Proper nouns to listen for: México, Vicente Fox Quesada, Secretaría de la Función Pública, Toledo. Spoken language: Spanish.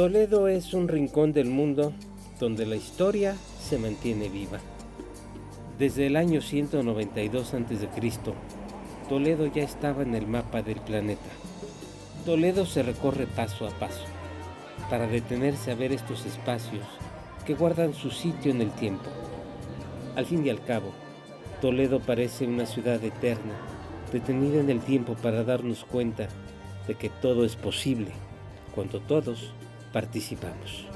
Toledo es un rincón del mundo donde la historia se mantiene viva. Desde el año 192 a.C., Toledo ya estaba en el mapa del planeta. Toledo se recorre paso a paso, para detenerse a ver estos espacios que guardan su sitio en el tiempo. Al fin y al cabo, Toledo parece una ciudad eterna, detenida en el tiempo para darnos cuenta de que todo es posible, cuando todos participamos.